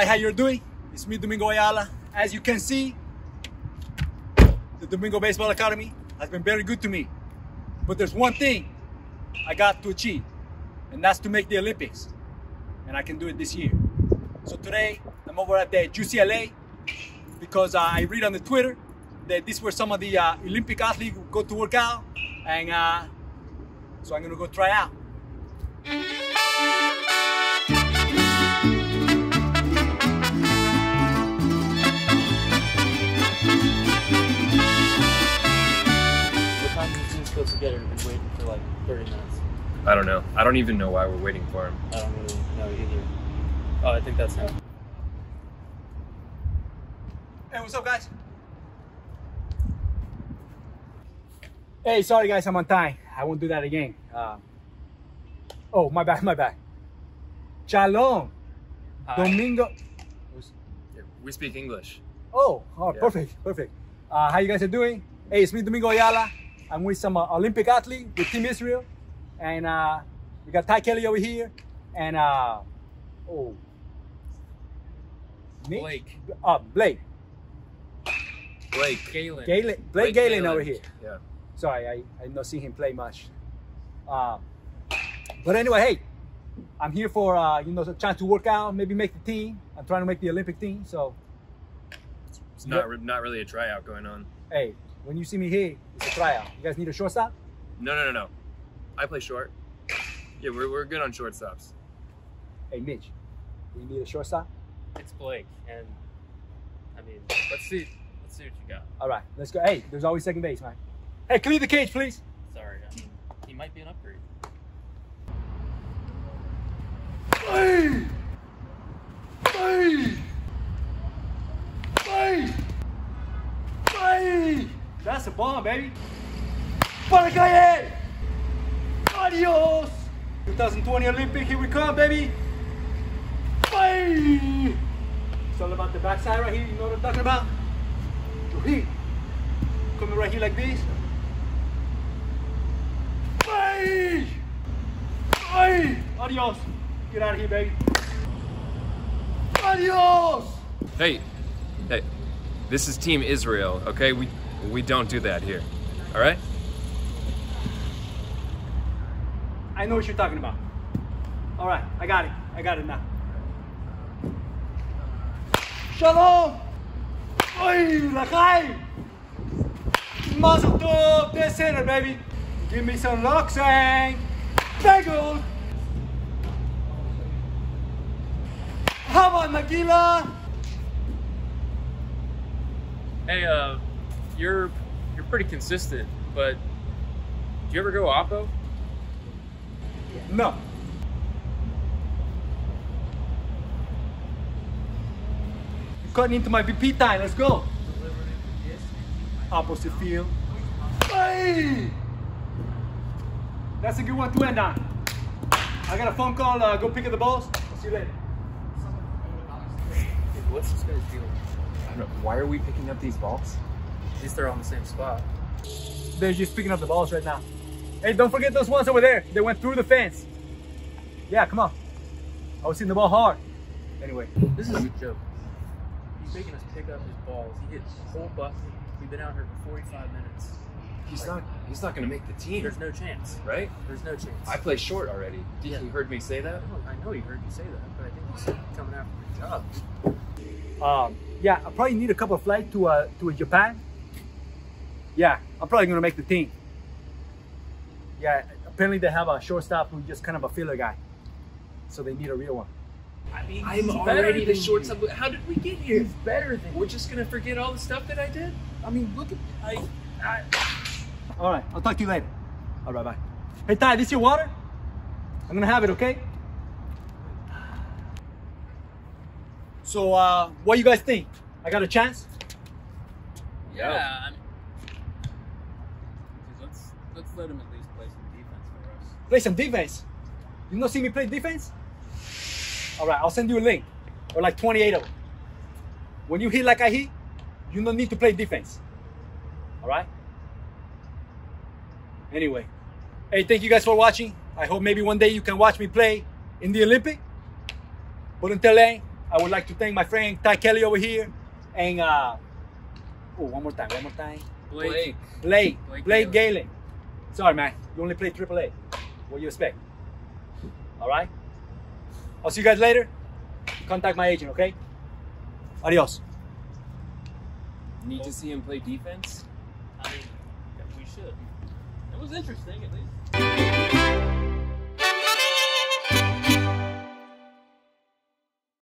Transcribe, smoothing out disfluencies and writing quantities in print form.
Hi, how you're doing? It's me, Domingo Ayala. As you can see, the Domingo Baseball Academy has been very good to me. But there's one thing I got to achieve, and that's to make the Olympics. And I can do it this year. So today, I'm over at the UCLA because I read on the Twitter that these were some of the Olympic athletes who go to work out, and so I'm gonna go try out. What time did the team supposed to get here? We've been waiting for like 30 minutes. I don't know. I don't even know why we're waiting for him. I don't really know either. Oh, I think that's him. Hey, what's up, guys? Hey, sorry guys, I'm on time. I won't do that again. Oh, my bad. Shalom. Domingo. We speak English. Oh yeah. Perfect. How you guys are doing? Hey, it's me, Domingo Ayala. I'm with some Olympic athlete with Team Israel. And we got Ty Kelly over here. And, Blake Gailen over here. Yeah. Sorry, I not seen him play much. But anyway, hey, I'm here for a chance to work out, maybe make the team. I'm trying to make the Olympic team, so it's not really a tryout going on. Hey, when you see me here, it's a tryout. You guys need a shortstop? No. I play short. Yeah, we're good on shortstops. Hey, Mitch, do you need a shortstop? It's Blake, and I mean, let's see what you got. All right, let's go. Hey, there's always second base, man. Hey, clear the cage, please. Sorry, I mean, he might be an upgrade. Hey! That's a bomb, baby. Para calle! Adios! 2020 Olympic, here we come, baby. Hey! It's all about the backside right here. You know what I'm talking about? Your heat. Coming right here like this. Adios! Get out of here, baby. Adios! Hey, this is Team Israel, okay? We don't do that here, all right? I know what you're talking about. All right, I got it now. Shalom! Oy, Lakai! Mazel tov, dead center, baby. Give me some luck, sang. Bagel! Hava Nagila! Hey, you're pretty consistent, but do you ever go oppo? No. You're cutting into my BP time, let's go. Opposite field. Hey! That's a good one to end on. I got a phone call, go pick up the balls. See you later. What's this guy's deal? I don't know, why are we picking up these balls? At least they're on the same spot. They're just picking up the balls right now. Hey, don't forget those ones over there. They went through the fence. Yeah, come on. I was hitting the ball hard. Anyway. This is a joke. He's making us pick up his balls. He hits the whole bucket. We've been out here for 45 minutes. He's not gonna make the team. There's no chance. Right? There's no chance. I play short already. You heard me say that? I know you heard me say that, but I think he's coming after my job. Yeah, I probably need a couple of flights to Japan. Yeah, I'm probably gonna make the team. Yeah, apparently they have a shortstop who's just kind of a filler guy. So they need a real one. I mean, I'm already the shortstop. How did we get here? He's better than you. We're just gonna forget all the stuff that I did? I mean, look at all right, I'll talk to you later. All right, bye. Hey, Ty, this your water? I'm gonna have it, okay? So, what do you guys think? I got a chance? Yeah. I mean, let's let him at least play some defense for us. Play some defense? You not see me play defense? All right, I'll send you a link, or like 28 of them. When you hit like I hit, you don't need to play defense. All right? Anyway, hey, thank you guys for watching. I hope maybe one day you can watch me play in the Olympics. But until then, I would like to thank my friend Ty Kelly over here, and one more time. Blake Gailen. Sorry, man. You only play AAA. What do you expect? All right. I'll see you guys later. Contact my agent, okay? Adios. Need to see him play defense? I mean, we should. It was interesting, at least.